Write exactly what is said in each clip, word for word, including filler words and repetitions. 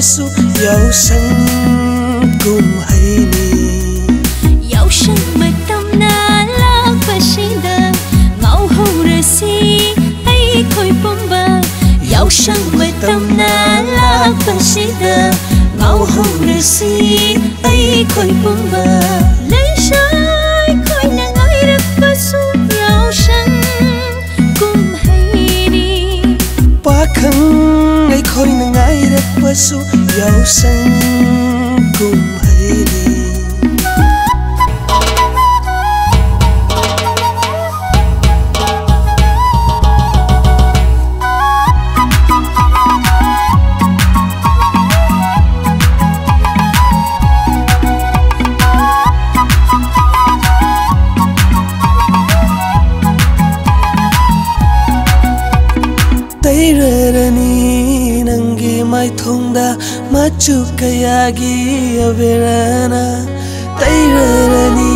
số dẫu sân cùng hay đi dẫu sân mệt tâm na la và si đờ ngẫu hùng rơi si hay khôi bông bờ dẫu sân mệt tâm na la và si đờ ngẫu hùng rơi si hay khôi bông bờ lấy rơi khôi nàng ấy đập vào số dẫu sân cùng hay đi quá khăn ấy khôi nàng ấy đập vào số dẫu sân cùng hãy đi tay rơi ra ni nâng ghi mai thông đa machukayagi averana tairani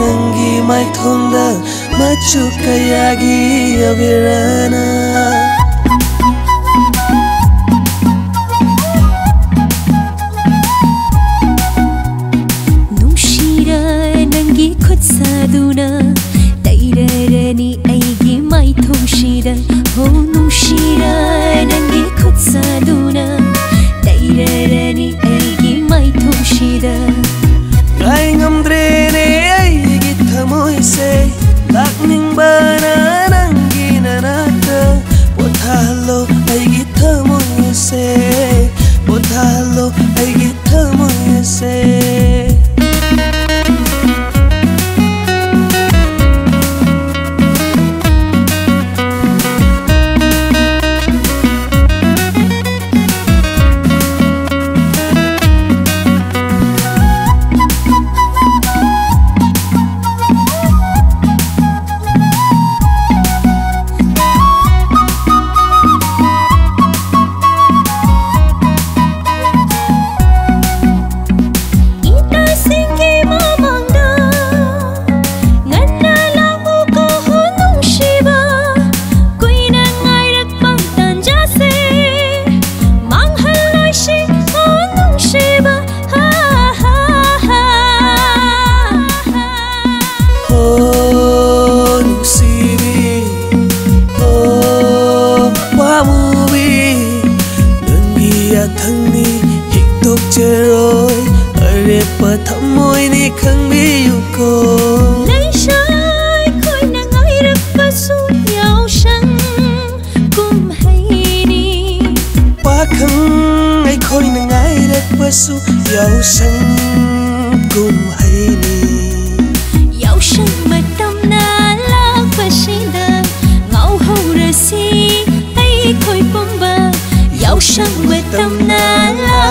nangi mai thonda machukayagi averana nushira nangi khotsaduna tairani aigi mai thongshira ho nushira nangi khotsaduna Ireni aigi mai thongshida Rai ngamdre ne aigi thamoi se Lakning bana nangi nanata Bothalo aigi thamoi se Bothalo aigi thamoi se